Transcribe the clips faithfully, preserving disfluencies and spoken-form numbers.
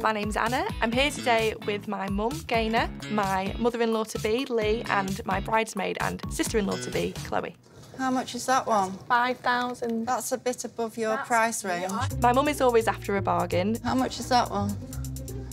My name's Anna. I'm here today with my mum, Gaynor, my mother-in-law-to-be, Lee, and my bridesmaid and sister-in-law-to-be, Chloe. How much is that one? five thousand. That's a bit above your That's price range. My mum is always after a bargain. How much is that one?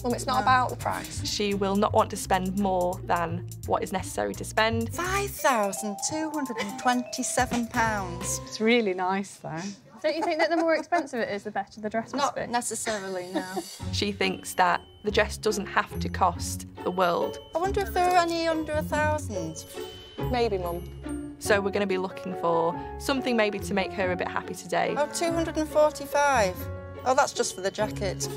Well, it's not no. about the price. She will not want to spend more than what is necessary to spend. five thousand two hundred and twenty-seven pounds. It's really nice, though. Don't you think that the more expensive it is, the better the dress must be? Not necessarily, no. She thinks that the dress doesn't have to cost the world. I wonder if there are any under a thousand. Maybe, Mum. So we're going to be looking for something maybe to make her a bit happy today. Oh, two hundred and forty-five. Oh, that's just for the jacket.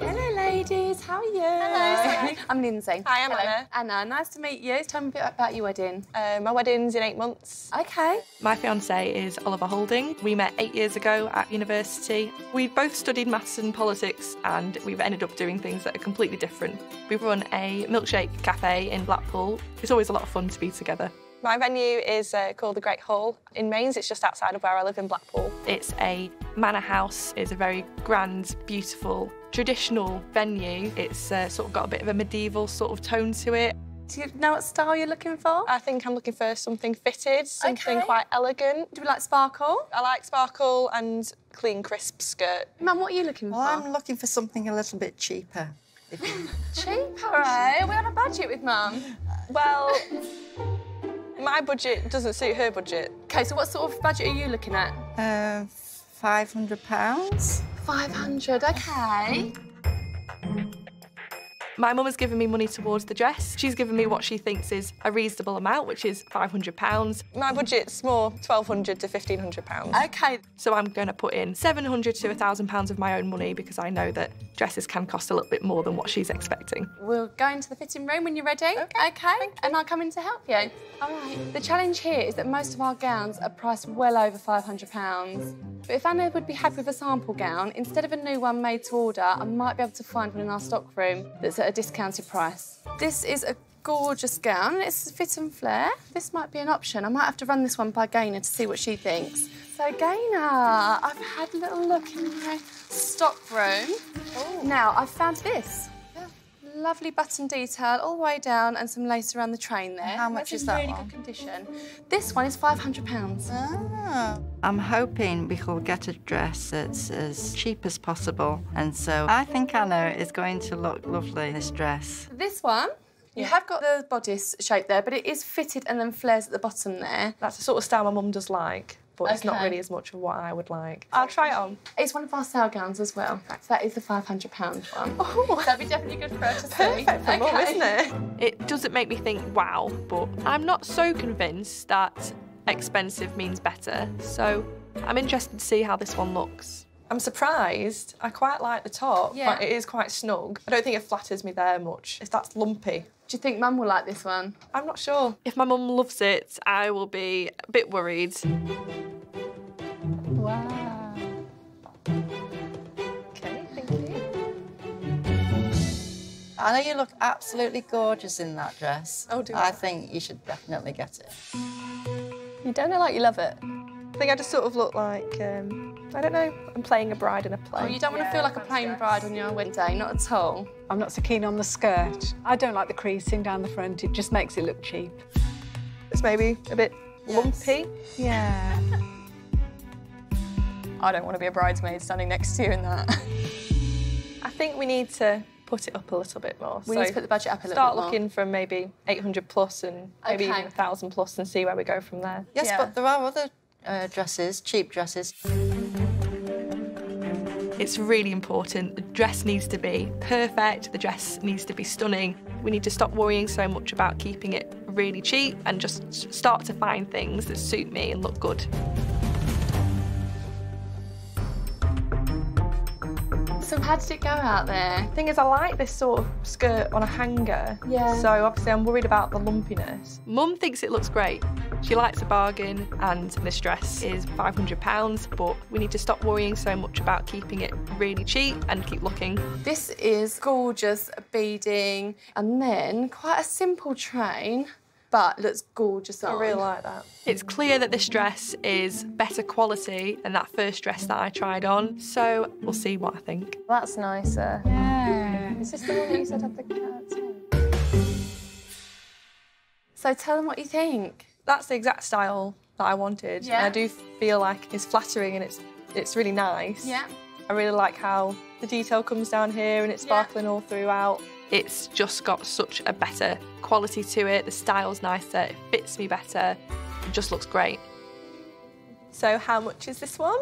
Hello, ladies. How are you? Hello. I'm Lindsay. Hi, I'm Hello. Anna. Anna, nice to meet you. Tell me a bit about your wedding. Uh, my wedding's in eight months. OK. My fiancé is Oliver Holding. We met eight years ago at university. We both studied maths and politics, and we've ended up doing things that are completely different. We run a milkshake cafe in Blackpool. It's always a lot of fun to be together. My venue is uh, called The Great Hall in Mainz. It's just outside of where I live in Blackpool. It's a manor house. It's a very grand, beautiful, traditional venue. It's uh, sort of got a bit of a medieval sort of tone to it. Do you know what style you're looking for? I think I'm looking for something fitted, something okay. quite elegant. Do we like sparkle? I like sparkle and clean, crisp skirt. Mum, what are you looking well, for? Well, I'm looking for something a little bit cheaper. Cheaper, eh? We're on a budget with Mum. Well... My budget doesn't suit her budget. OK, so what sort of budget are you looking at? Uh, five hundred pounds. five hundred, OK. My mum has given me money towards the dress. She's given me what she thinks is a reasonable amount, which is five hundred pounds. My budget's more twelve hundred to fifteen hundred pounds. OK. So I'm going to put in seven hundred to a thousand pounds of my own money because I know that dresses can cost a little bit more than what she's expecting. We'll go into the fitting room when you're ready. OK. OK. And I'll come in to help you. All right. The challenge here is that most of our gowns are priced well over five hundred pounds. But if Anna would be happy with a sample gown, instead of a new one made to order, I might be able to find one in our stock room that's at a discounted price. This is a gorgeous gown. It's fit and flare. This might be an option. I might have to run this one by Gaynor to see what she thinks. So, Gaynor, I've had a little look in the stock room. Ooh. Now, I've found this. Yeah. Lovely button detail all the way down and some lace around the train there. How much That's is that really one? Good condition. This one is five hundred pounds. Ah. I'm hoping we will get a dress that's as cheap as possible. And so I think Anna is going to look lovely, this dress. This one, yeah. You have got the bodice shape there, but it is fitted and then flares at the bottom there. That's the sort of style my mum does like, but okay. it's not really as much of what I would like. I'll try it on. It's one of our sale gowns as well. So that is the five hundred pound one. Oh. That'd be definitely good for her to see. Perfect for okay. mum, isn't it? It doesn't make me think, wow, but I'm not so convinced that expensive means better, so I'm interested to see how this one looks. I'm surprised. I quite like the top, yeah. but it is quite snug. I don't think it flatters me there much. It's that's lumpy. Do you think Mum will like this one? I'm not sure. If my mum loves it, I will be a bit worried. Wow. Okay, thank you. I know you look absolutely gorgeous in that dress. Oh, do I? I think you should definitely get it. You don't know, like you love it. I think I just sort of look like, um, I don't know, I'm playing a bride in a play. Oh, you don't want yeah, to feel like a plain dress. bride on your wedding day, not at all. I'm not so keen on the skirt. I don't like the creasing down the front, it just makes it look cheap. It's maybe a bit yes. lumpy. Yeah. I don't want to be a bridesmaid standing next to you in that. I think we need to put it up a little bit more. We so need to put the budget up a little bit more. Start looking from maybe eight hundred plus and maybe okay. even a thousand plus and see where we go from there. Yes, yeah. but there are other uh, dresses, cheap dresses. It's really important. The dress needs to be perfect. The dress needs to be stunning. We need to stop worrying so much about keeping it really cheap and just start to find things that suit me and look good. So how did it go out there? The thing is, I like this sort of skirt on a hanger. Yeah. So obviously I'm worried about the lumpiness. Mum thinks it looks great. She likes a bargain, and this dress is five hundred pounds, but we need to stop worrying so much about keeping it really cheap and keep looking. This is gorgeous beading, and then quite a simple train but looks gorgeous on. I really like that. It's clear that this dress is better quality than that first dress that I tried on, so we'll see what I think. Well, that's nicer. Yeah. Is this the one that you said had the cats on? So tell them what you think. That's the exact style that I wanted. Yeah. And I do feel like it's flattering and it's it's really nice. Yeah. I really like how the detail comes down here and it's sparkling yeah. all throughout. It's just got such a better quality to it. The style's nicer, it fits me better. It just looks great. So how much is this one?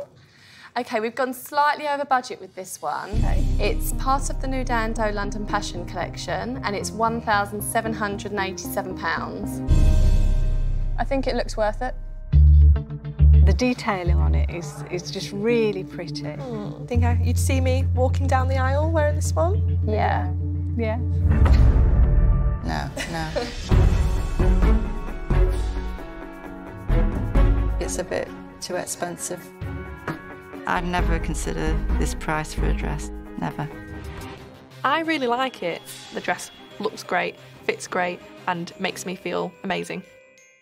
OK, we've gone slightly over budget with this one. Okay. It's part of the new Dando London Passion collection and it's one thousand seven hundred and eighty-seven pounds. I think it looks worth it. The detailing on it is, is just really pretty. Mm. I think I, you'd see me walking down the aisle wearing this one. Yeah. Yeah. No, no. It's a bit too expensive. I'd never consider this price for a dress, never. I really like it. The dress looks great, fits great, and makes me feel amazing.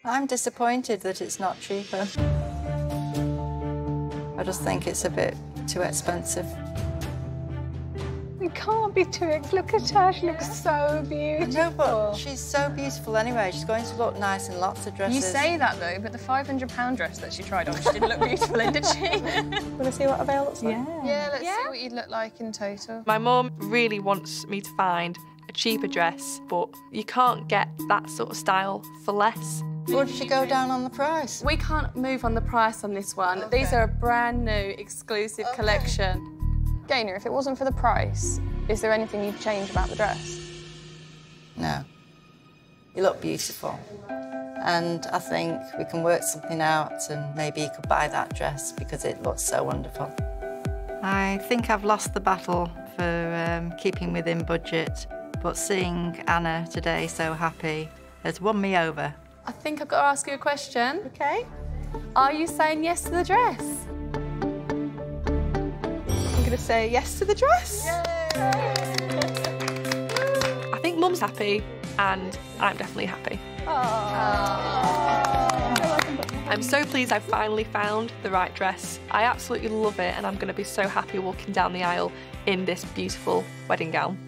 I'm disappointed that it's not cheaper. I just think it's a bit too expensive. It can't be too ex. Look at her, she looks so beautiful. I know, but she's so beautiful anyway. She's going to look nice in lots of dresses. You say that, though, but the five hundred pound dress that she tried on, she didn't look beautiful in, did she? Want to see what her veil looks like? Yeah, yeah let's yeah. see what you'd look like in total. My mum really wants me to find a cheaper dress, but you can't get that sort of style for less. Or did she go down on the price? We can't move on the price on this one. Okay. These are a brand new, exclusive okay. collection. Gaynor, if it wasn't for the price, is there anything you'd change about the dress? No. You look beautiful. And I think we can work something out and maybe you could buy that dress because it looks so wonderful. I think I've lost the battle for um, keeping within budget, but seeing Anna today so happy has won me over. I think I've got to ask you a question. OK. Are you saying yes to the dress? I'm going to say yes to the dress. Yay. I think Mum's happy and I'm definitely happy. Aww. Aww. I'm so pleased I've finally found the right dress. I absolutely love it and I'm going to be so happy walking down the aisle in this beautiful wedding gown.